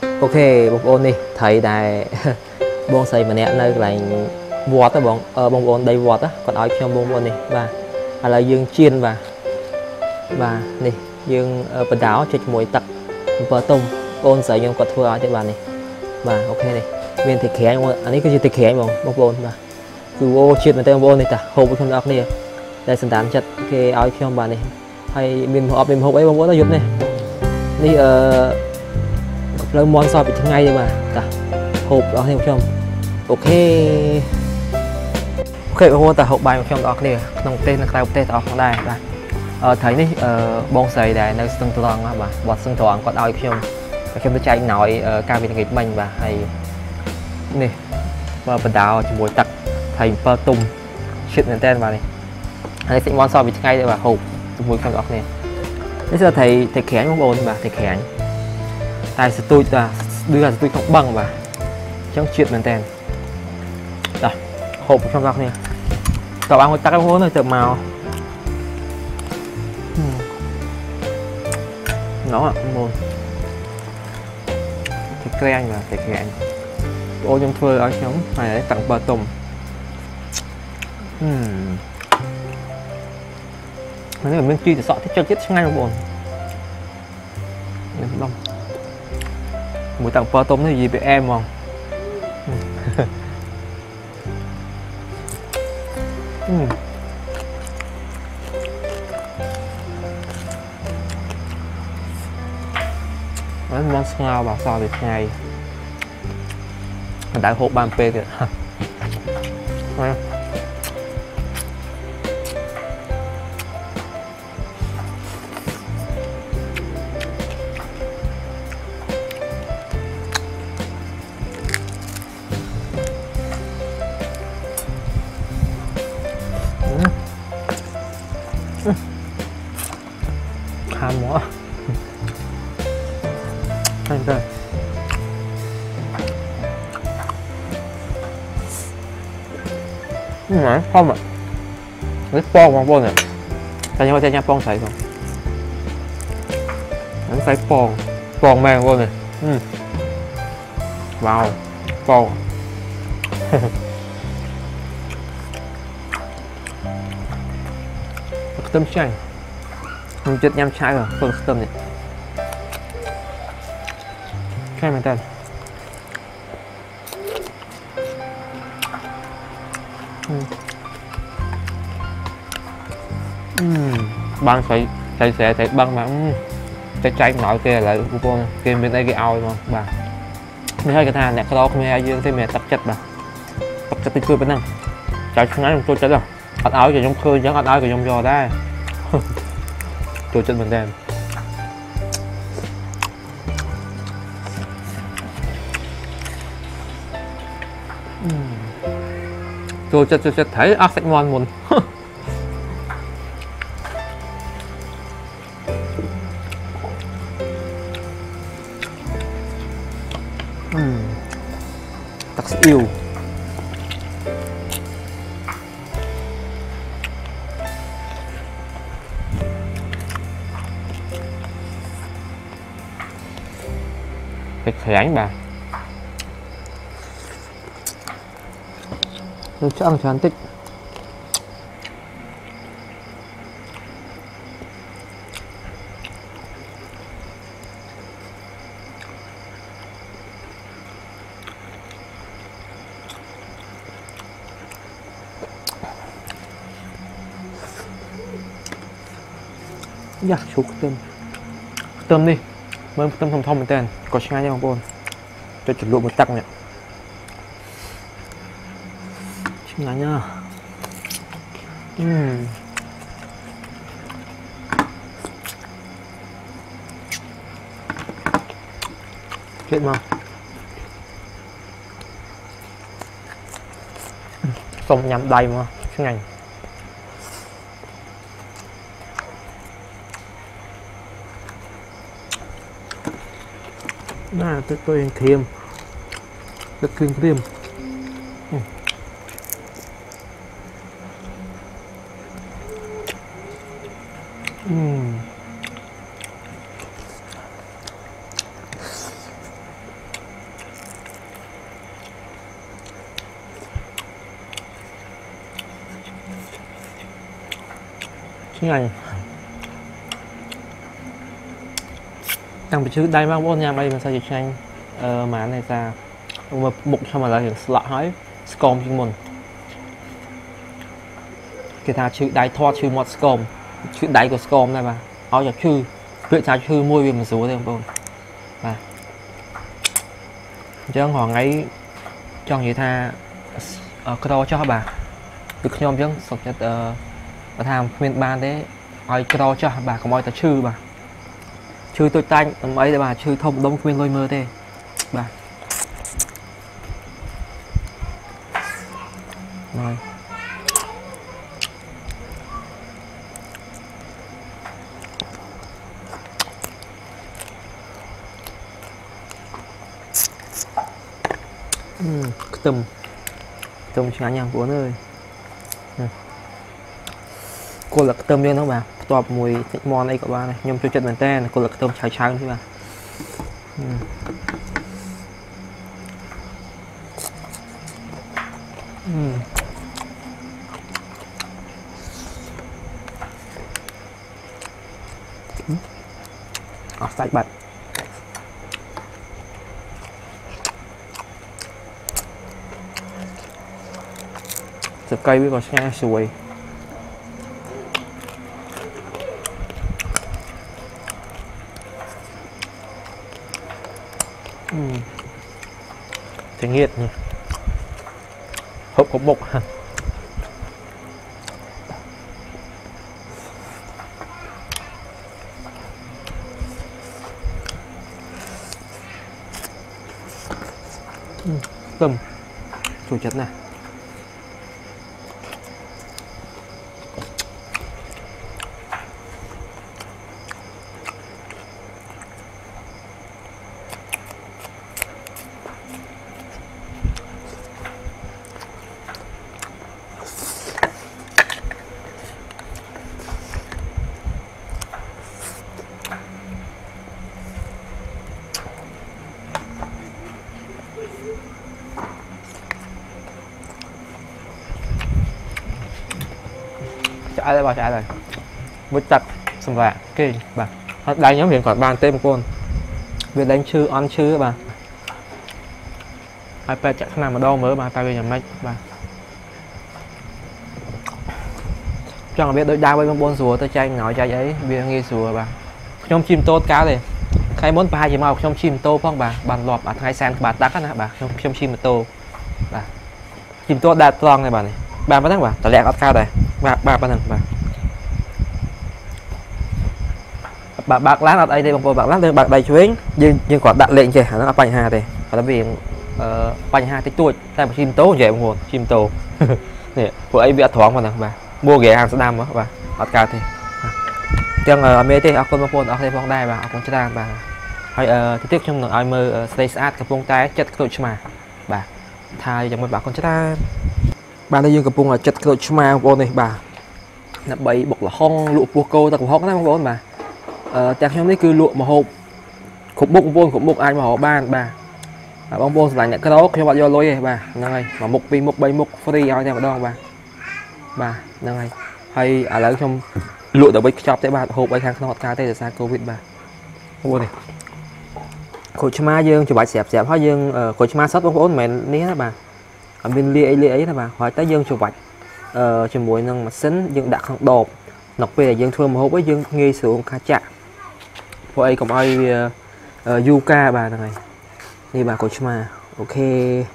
Ok, bông ôn đi, thầy đại bông xây mà nè, nơi là vọt á bông ôn đây vọt á, còn nói cho bông ôn đi và là dương chiên và nè, dương bật đáo cho mũi tặc vợ tung ôn xây nhưng còn thua ở trên bàn này và ok này, viên thịt khé anh ấy cứ gì thịt khé bông ôn và cứ ô chiên mà tên bông ôn này ta hộp với không đọc này, đây sẵn tán chặt cái áo cho bà này, hay mình hộp ấy bông ôn nó giúp này, đi lấy món soi bị thương ngay đi mà ta hộp đó thêm không ok ok bông ta hộp bài không đó kia nòng tên nòng tay nòng tên đó không đây và thấy đấy bông sấy để nơi sưng tròn mà bọt sưng tròn còn đau không và không tôi chạy nói ca về nghịch mình và hay này và phần đào chỉ mối tặc thành pơ tung chuyện nền tên vào này anh sẽ món soi bị thương ngay đây và hộp mùi không đó này bây giờ thầy thầy khén bông ôn mà thầy khén tại sẽ tôi là đưa là tôi không bằng và trong chuyện mình tên rồi hộp trong góc này cậu ăn hồi tắc hố này tầm màu nó ạ môn thịt kren và thịt gạn ô trong phơi ở trong này đấy tặng bờ tùng nó là miếng chi thì sọ thích cho chết ngay bồn đông mùi tặng pho tôm gì với em không? Món ngao bảo so với ngày đã hộp bàn phê kìa. Hàm quá anh ta nè không ạ rất phong mà phong này ta nhớ cho nha phong sấy không nó sấy phong mang vô này vào phong tâm trạng không chết nhâm trái rồi không tâm này khai mày tên băng thấy sẽ thấy băng mà cái trái nói kia lại con kia bên đây cái ao mà bà mình hơi cái thằng này cái đó không ai dương thế mẹ tập chất bà tập chất thì cưa bên năng trái không nói tôi chết rồi ăn áo cho trong khơi giống ăn áo của trong giò đây tôi chân mình đen tôi chất thấy ác sẽ ngon muốn thật sự yêu kháng bà tôi cho ăn cho ăn tích giặc chụp tôm đi mới tâm thông thông tên có ngay nhau bồn cho chuẩn lụa một tắc này chừng ngắn nhá chuyện mà xong nhắm đầy mà chừng ngành là tôi ăn thêm rất kinh thêm cái này đang bị chữ đây mà bốn nhang đây mà sao chị tranh mà này ra một bụng sao mà là hiện lạ hỏi scom trên mình cái thà chữ đáy thoa chữ một scom chữ đáy của scom này mà áo giặt chữ chuyện trái chữ mua về một số đây không mà chứ họ ngay trong gì tha cờ cho bà được nhom chứ sọc chặt tham miền ban đấy ai cờ cho bà có mọi ta chữ bà chư tôi tanh ấy để bà chư thông đông khuyên lôi mơ thế bà rồi tôm chả nhang cuốn ơi cô là tôm lên đó bà tọp mùi món này của bà này nhưng cho chân mình tên là cô là tôm trái trắng thế bà sạch bạch từ cây với còn sang sùi thế nghiệt nhỉ hộp có bột hả tầm chủ chất này ai đây bà chạy rồi với chặt xong rồi kì bà đánh nhóm hiện còn bàn tên con việc đánh chư ăn chư bà ipad chạy thế nào mà đâu mới bà tao về nhà máy bà chẳng biết đôi đa với con rùa tôi tranh nói chạy ấy vì nghe rùa bà trong chim tốt cá này khai muốn ba chỉ màu trong chim tô phong bà bàn lọp bà thái san bà tắc á bà trong chim tô bà chim tốt đạt toàn này bà này bà bắt bà tao lẹ có cao này bà bạn bạc lá ở đây đây bằng bạc lá đây bạc đầy chuyến nhưng còn đặt lệnh kìa nó là bánh hà đây và vì bánh hà thì tuổi tại một chim tố dễ nguồn chim tố nè của ấy bị thoáng mà nè bà mua ghế Amsterdam đó bà bắt cá thì chẳng là mê thế con bông ở đây phong đai bà con chơi đàn bà hay tiếp trong đường ai mơ stay sát cái bông tay chất tội mà bà thay cho một bà con chơi đàn bà đây dương cặp bông là chất cỡ chma con này bà là bảy bọc là hong lụa pua cô ta cũng hong lắm con bà chắc nhóm đấy cứ lụa mà hộp khúc bụng vôn khúc bụng ai mà họ ban bà bông vôn là nhận cái đó cho bạn do lối này bà này mà mục pin mục bay mục free ai theo mà đo bà này hay ở lại trong lụa đầu bích chọc tới bà hộp bay hàng không hot ca tây là xa covid bà con này khối chma dương chỉ bãi xẹp hoa dương khối chma sót bông vôn mềm ní bà ở bên lia ấy là bà hỏi tới dương chụp bạch chụp mũi nâng mặt xính dương đặt không đột nọc về dương thương một hộp với dương nghi xuống khá chạ của ấy cũng ai yuka bà này đi bà của chúng mà ok.